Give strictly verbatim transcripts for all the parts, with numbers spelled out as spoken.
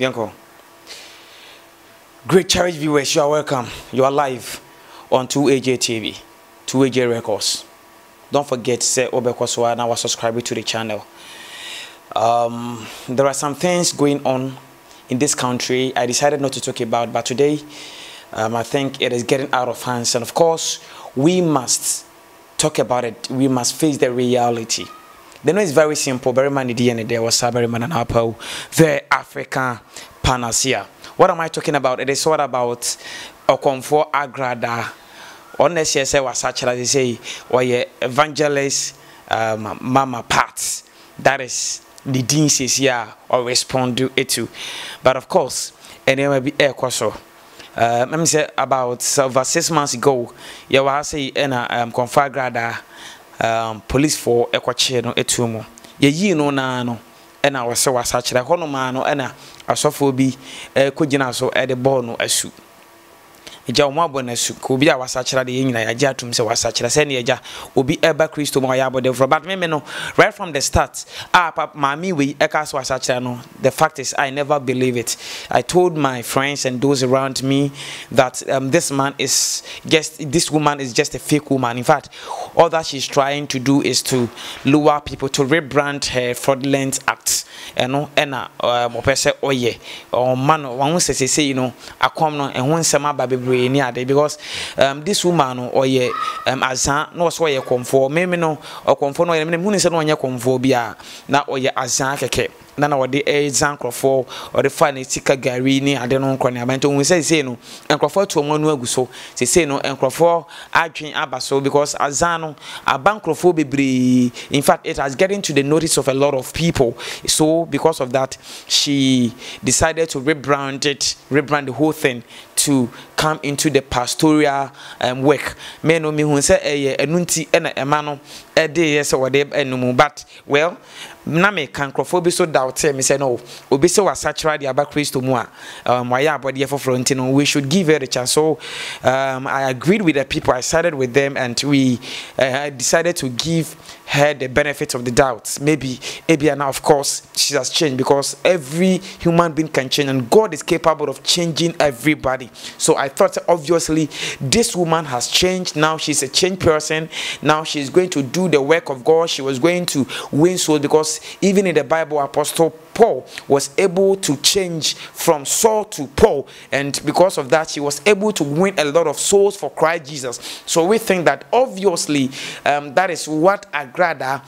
Yanko. Great cherished viewers, you are welcome. You are live on two A J T V, two A J Records. Don't forget, say Obekwaso, and I was subscribing to the channel. Um, there are some things going on in this country I decided not to talk about, but today um, I think it is getting out of hands, and of course we must talk about it. We must face the reality. The know is very simple. Very many D N A there was very many an apple. The African panacea. What am I talking about? It is all about Okonfo Agradaa. Honestly, I say was such as they say, or evangelist um, mama parts. That is the dean says yeah or respond to it too. But of course, and it will be air so. Uh, let me say about so over six months ago, yeah, I say and um Okonfo Agradaa um police for equache no etumo. Ye ye no na no and I was so was such a hono mano and a sophobi uh kujina so at the bono asu. Could be our satchel, the England, a jatum, so was such as any ja will be ever Christo Moyabo de Robert Memeno. Right from the start, ah, pap, mammy, we echoes was such a no. The fact is, I never believe it. I told my friends and those around me that um, this man is just this woman is just a fake woman. In fact, all that she's trying to do is to lure people to rebrand her fraudulent acts. And no, and uh, um, oh, yeah, or man, one says, say, you know, I come no and one summer baby. Because um, this woman or ye um Azan no so ye comfort me no or comfort no moon is no ye comfort bia na or ye Azan keke na na odi Azan crofo or the fine tika gari ni ade no nkone aban to we say say no encrofo to mo no aguso say say no encrofo adwen abaso because Azan no aban crofo bebre. In fact, it has getting to the notice of a lot of people, so because of that she decided to rebrand it rebrand the whole thing to come into the pastoral um, work. Men no me who say eh enunti e na emano e dey yes we dey enum, but well na me kan crofo bi so doubt me say no obi say wa satchra dey aba Christo mu a um why abody foforo nti no we should give her a chance. So um I agreed with the people. I sided with them and we uh, decided to give her the benefit of the doubt. Maybe maybe now of course she has changed, because every human being can change and God is capable of changing everybody. So I thought obviously this woman has changed. Now she's a changed person. Now she's going to do the work of God. She was going to win souls, because even in the Bible Apostle Paul was able to change from Saul to Paul, and because of that she was able to win a lot of souls for Christ Jesus. So we think that obviously um, that is what Agradaa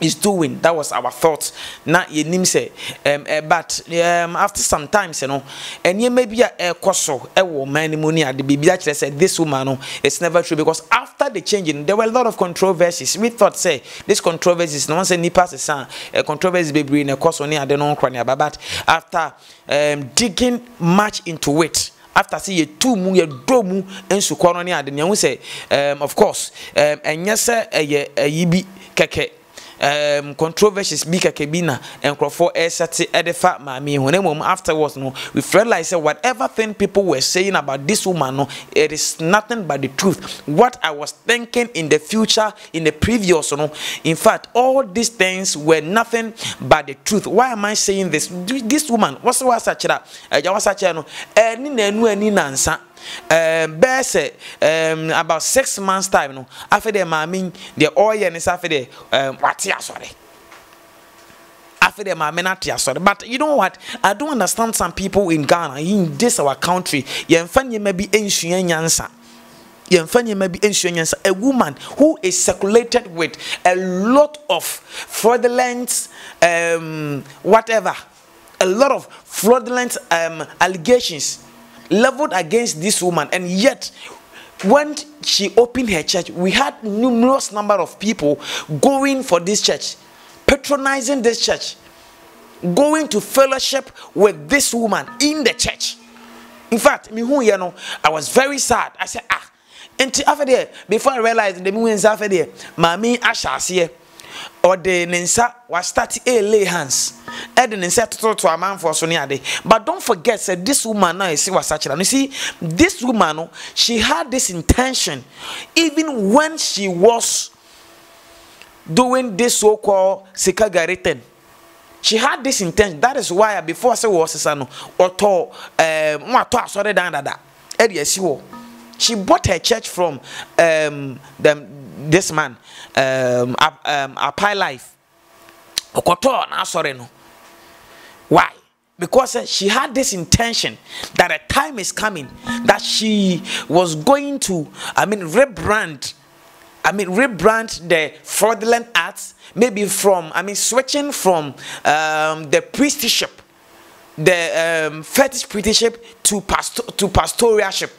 is doing. That was our thoughts. Now you name say um but um after some time you know and you maybe a coso a woman money at the baby actually said this woman no, it's never true, because after the changing there were a lot of controversies. We thought say this controversies no one say nipas is a controversy baby in a coso near the non crania, but after um digging much into it, after see two mu ye domu and su corona and you say um of course um and yes sir a yibi keke Um, controversies bika kebina and crofo esati edifa mami hunemum. Afterwards no we realized that whatever thing people were saying about this woman no, it is nothing but the truth. What I was thinking in the future in the previous no, in fact all these things were nothing but the truth. Why am I saying this? This woman was such that uh, Um, base, um, about six months time no after the mammy the oil and after the um what sorry after the mammy not sorry. But you know what, I don't understand some people in Ghana, in this our country. You find you may be ancient answer. A woman who is circulated with a lot of fraudulent um whatever a lot of fraudulent um allegations leveled against this woman, and yet when she opened her church we had numerous number of people going for this church, patronizing this church, going to fellowship with this woman in the church. In fact me who you know I was very sad. I said ah, and after there before I realized the women's after there mammy asha here or the Nensa was starting a lay hands. And the Nensa told to a man for Sonyade. But don't forget, said this woman now is such a. You see, this woman, she had this intention even when she was doing this so-called Sikagaritan. She had this intention. That is why before I say was sano or to uh sorry down that she bought her church from um them this man um a pie life. Why? Because uh, she had this intention that a time is coming that she was going to, I mean, rebrand, I mean, rebrand the fraudulent acts, maybe from, I mean, switching from um, the priestship, the um, fetish priestship to, pasto to pastoralship.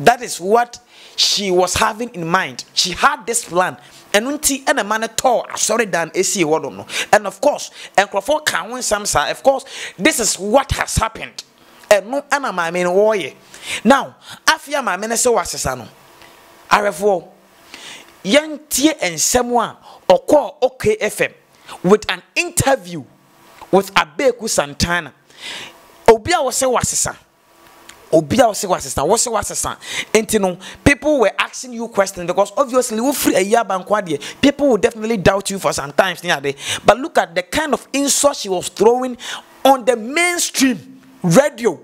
That is what she was having in mind. She had this plan. And unti and a man at all, sorry, Dan, A C, what don't know. And of course, and Crawford can win some, sir. Of course, this is what has happened. And no, and I mean, warrior. Now, after my minister was a son, I refer young T and someone or call O K F M with an interview with Abeku Santana. Obia was a wasser. Obia was a wasser. Was a wasser. And you know, people were asking you questions because obviously we free a year bank one day. People will definitely doubt you for some times near day. But look at the kind of insult she was throwing on the mainstream radio,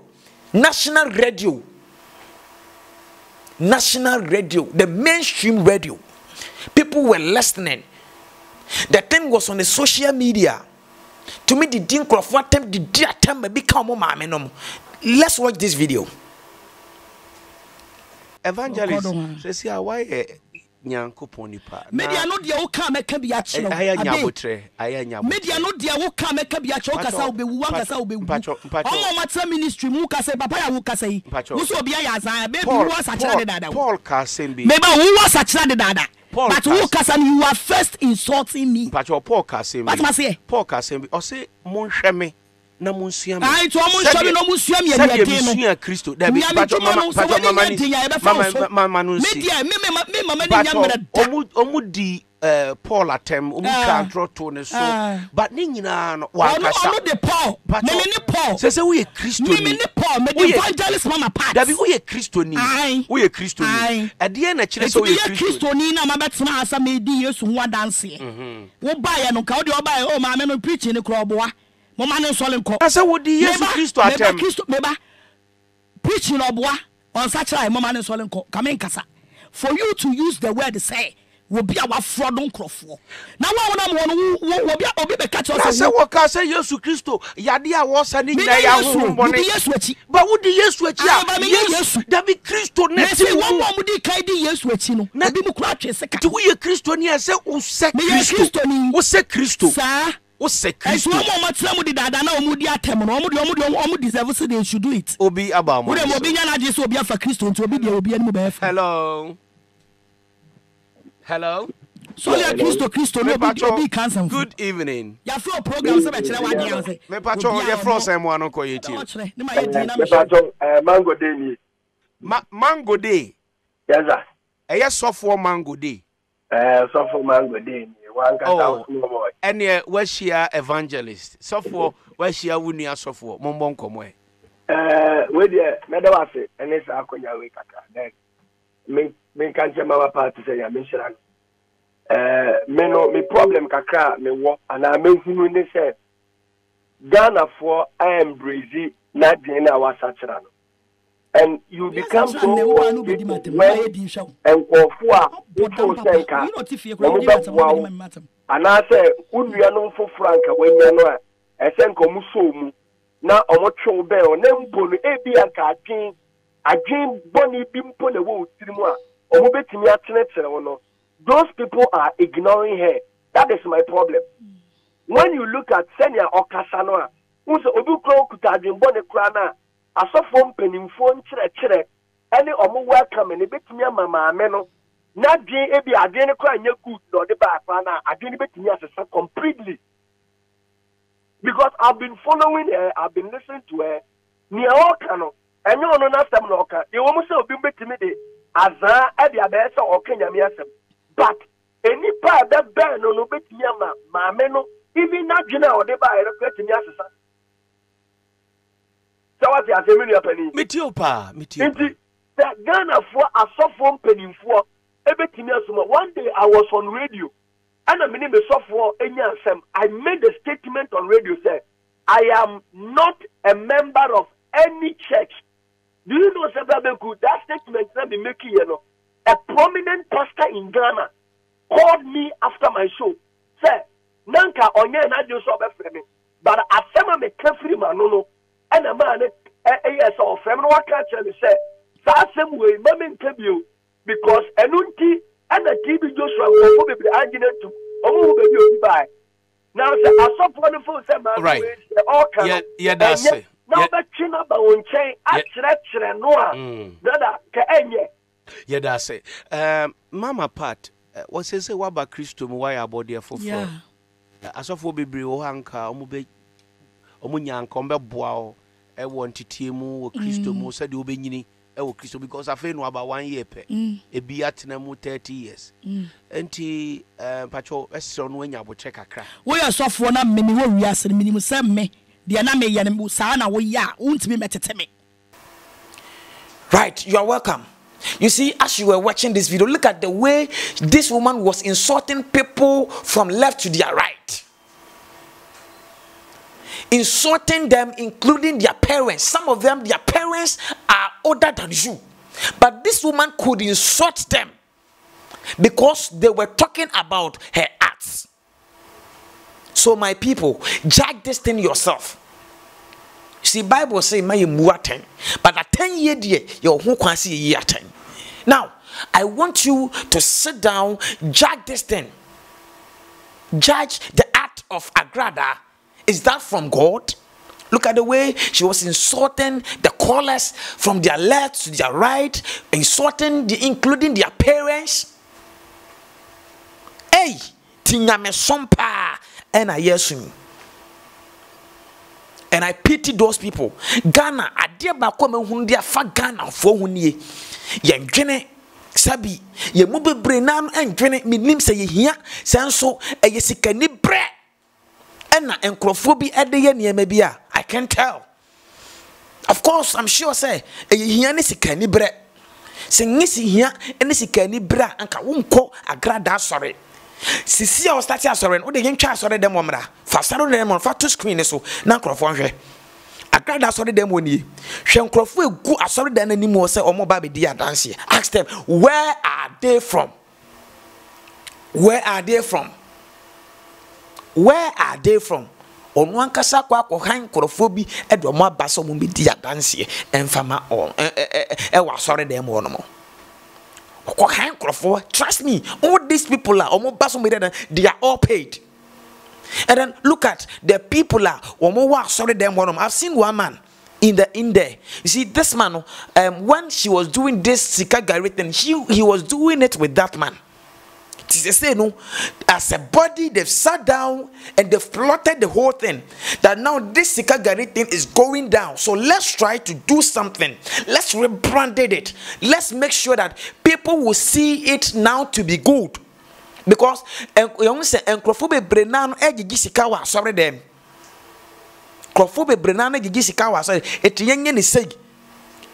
national radio, national radio, the mainstream radio. People were listening. The thing was on the social media. To me, the dink of what time the dear time may become more mamenom. Let's watch this video. Evangelist, says here why Nyankopon pa. Media no dia wo ka meka bia che no. Aya nyabotre, aya nyabotre. Media no dia wo ka meka bia che wo kasa obewu, wo kasa obewu. Omo matra ministry mu kasa papa ya wo kasa yi. Wo so bia ya zan, baby wo asachira de dada. Paul Kasembi. Meba wo asachira de dada. But wo kasa ni you are first insulting me. Pacho Paul Kasembi. What ma say? Paul Kasembi. O say monhwe me. Na munsuam. Ai to munsuam no munsuam ya dia dia no. Munsuam Kristo. Da bi pato mama pato mama ni. Mama mama no si. Me dia me me mama ni nyamra. Omu omu di eh Paul atem, omu ka draw to ne so. But ni nyina no wa kasa. No no de Paul. Me me ni Paul. Se se wo ye Kristo ni. Me me ni Paul, me di evangelist mama part. Da bi wo ye Kristo ni. Wo ye Kristo ni. Ade na kire so wo ye Kristo ni na mabetema asa me di Yesu ho dance ye. Mhm. Wo ba ye no ka wo de oba ye o ma me no preach ni kro boa. Mama no solen ko. Asa wo di Yesu Kristo atem. Meba Kristo meba preaching oboa on such a mama no solen ko. Come nkasa. For you to use the word say will be our fraud on crofo. Now wa wona mo no wo bia obi be catch us. Asa wo ka say Yesu Kristo yade a wo sa ni nyina ya wo mo ni. Yesu achi. Ba wo di Yesu achi a. Yesu da bi Kristo ne ti wo mo di kai di Yesu achi no. Na bi mu kura twe seka. Ti wo ye Kristo ni ase wo se Kristo. Wo se Kristo. Sa Ose Kristo. Esu omo matramu di dada na omu di atem no omu di omu di omu deserve say they should do it. Obi aba mo. Wo dem obi nyana je so obi afa Kristo nti obi de obi ani mo be afa. Hello. Hello. So le Kristo Kristo no obi cancel. Good evening. Ya flow program se be chere wa dia se. Me pacho ye flow se mo anko ye ti. Me pacho eh mango day ni. Mango day. Yes sir. Eye sofo mango day. Eh sofo mango day. Oh, and yeah, where she are evangelist. So for where she are, we need so for Mombon Comway. Uh, where the Medawasi and it's Akoya Wikaka. Then, me, me can't say my part to say, I mentioned, uh, me no, me problem Kaka, me walk, and I mean, when they said, Ghana for I am breezy, not in our Saturano. And you become so old and Kofoa, Uto Senka, and I say, would we are known for Franca when we are not, and Senko Musumu, now a much old bell, Nempole, Abianca, Jane, a Jane Bonnie Bimpo, the wood, Timua, or Betimia Tenet. Those people are ignoring her. That is my problem. When you look at Senya or Casanoa, who's a Obuko Kutajin Bonnekrana. I saw from Peninfon Chere Chere, any or more welcome and a bit near Mamma Meno. Not Jane Abby, I didn't cry in your good or the back, I didn't bet me as a son completely. Because I've been following her, I've been listening to her. Near all canoe, and no one after Mloka, you almost have been betting me as I had the Abessa or Kenya Miasem. But any part that ban on Obet Yama, Mameno, even not Jane or the back, I regret me as a son. So what is your penny? Metiopa, Metiopa. The Ghana for a soft phone penny for everything else. One day I was on radio. And I made a statement on radio saying, I am not a member of any church. Do you know, that statement that I'm making, you know, a prominent pastor in Ghana called me after my show. Said, Nanka, onye na do so be but asema me kafiri ma no no. And a man, eh yes, or friend, what can't you say? That same way, mummy interview because Enunti and the T V Joshua will be arguing to Omo baby by. Now, say, I saw wonderful, say, man, all kinds. Yeah, that's it. Now, but you know, but one chain, I stretch and no, that can ye. Yeah, that's it. Um, Mama Pat, what says Waba Christo, why about there for four? As of Obibri, Ohanka, Omube, Omunyan, Combe Boao, I want to Timu, Christo, Mosa, Ubinini, Ewo Christo, because I fail about one year, a beatinamu thirty years. And T. Patrol, a son when you will check a crack. We are soft one, and many will yes, and minimum send me. The Aname Yanamusana, we are, won't be met at me. Right, you are welcome. You see, as you were watching this video, look at the way this woman was insulting people from left to their right. Insulting them, including their parents. Some of them, their parents are older than you. But this woman could insult them because they were talking about her acts. So my people, judge this thing yourself. See, Bible say may you ten, but at ten year dear, your who can see year ten. Now, I want you to sit down, judge this thing. Judge the act of Agradaa. Is that from God? Look at the way she was insulting the callers from their left to their right, insulting the including their parents. Hey, Tinyame Sompa and I yes you. And I pity those people. Ghana, I dear Bakome Hundia fa Ghana for Hunye. Yen Gene Sabi, Ye Mube Brenam and Gene Minim say here, Sanso, a Yesikani Bre. Enna and Crophobi at the Yenia Mebia. I can tell. Of course, I'm sure, say, a Yanisicani Bre. Sing Nissi here, and Nisicani Bra, and Kawunko, Agradaa sorry. Sisi was starting as sorry, or the young child sorry them woman. Fast on them on fat two screen so now crofon. I cried out sorry them when ye Shem Croft will go as sorry than any more say or more baby dear dance here. Ask them where are they from? Where are they from? Where are they from? On one casa quack or hang crophobi at the more basso will be dear dance here and fama all was sorry them one more. Trust me, all these people are almost basumida, they are all paid. And then look at the people are almost sorry them one. I've seen one man in the in there. You see, this man, um, when she was doing this Sika Garrett, then she he was doing it with that man. They say no, as a body, they've sat down and they've plotted the whole thing. That now this Sika Garrett thing is going down. So let's try to do something. Let's rebrand it. Let's make sure that people will see it now to be good. Because Enkrofobe Brenano Egigisikawa, sorry them. Enkrofobe Brenano Egigisikawa, sorry. Etiengen is saying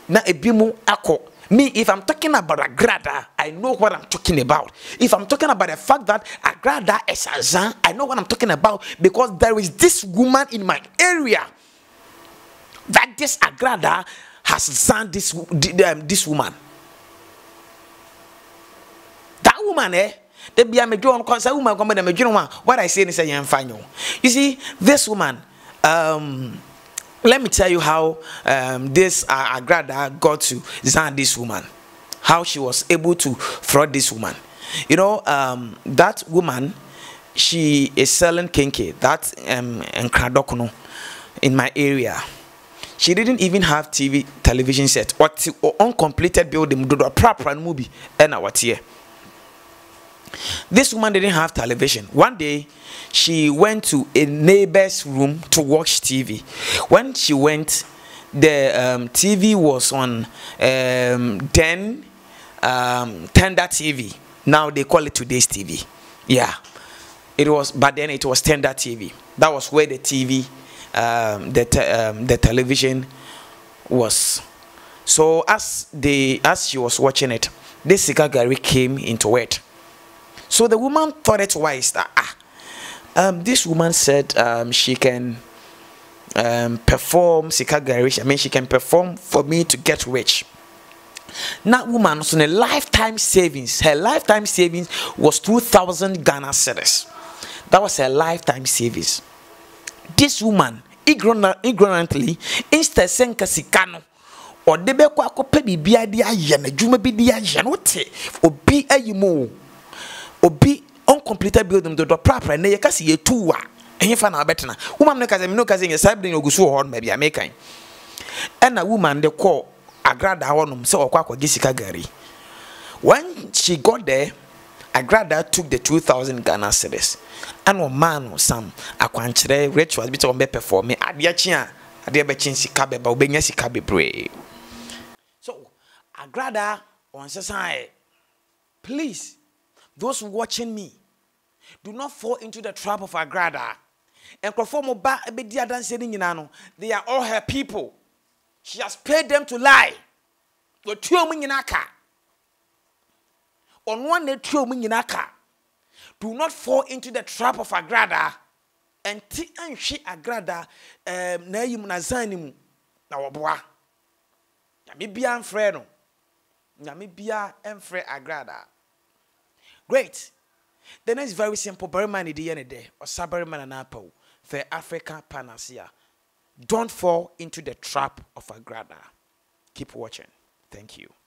na ebimu ako. Me, if I'm talking about Agradaa, I know what I'm talking about. If I'm talking about the fact that Agradaa is a Zan, I know what I'm talking about because there is this woman in my area that this Agradaa has Zan this, um, this woman. That woman, eh? What I say is a you see, this woman, um, let me tell you how um, this uh, Agradaa got to zan this woman, how she was able to fraud this woman. You know, um, that woman, she is selling kinky, that um, Nkradokono in my area. She didn't even have T V, television set, or, or uncompleted building, proper movie, and our tier. This woman didn't have television. One day, she went to a neighbor's room to watch T V. When she went, the um, T V was on um, then um, Tender T V. Now they call it Today's T V. Yeah, it was. But then it was Tender T V. That was where the T V, um, the te um, the television was. So as they as she was watching it, this Sika Gari came into it. So the woman thought it wise that ah, um, this woman said um, she can um, perform I mean she can perform for me to get rich. That woman was on a lifetime savings. Her lifetime savings was two thousand Ghana cedis. That was her lifetime savings. This woman ignorantly instead sent kasikano or debeko akopebi bia dia yene djuma bi dia yenote obi ayimo obi uncompleted building do do proper na yekasi yetuwa enyefa na obetena woman no kaze no kaze nyesa bring ogusu ho na bia mekan and a woman de call Agradaa wonum se okwa akwa gisika gari. When she got there, Agradaa took the two thousand Ghana cedis. And one man, some Akwanchere, rituals, bit on me performing, Adiachia, Adiabachin Sikabe, Bobenya Sikabe Bray. So, Agradaa on society, please, those watching me, do not fall into the trap of Agradaa. And perform a bad Abedia dancing in Nano, they are all her people. She has paid them to lie. The two minginaka. On one day, two minginaka. Do not fall into the trap of Agradaa. And ti and she Agradaa na yimu na zanimu na wabwa. Nyami biya mfre no. Nyami biya mfre Agradaa. Great. Then it's very simple. Bariman idi yene de. Osa bariman anapo. For Africa panacea. Don't fall into the trap of Agradaa. Keep watching. Thank you.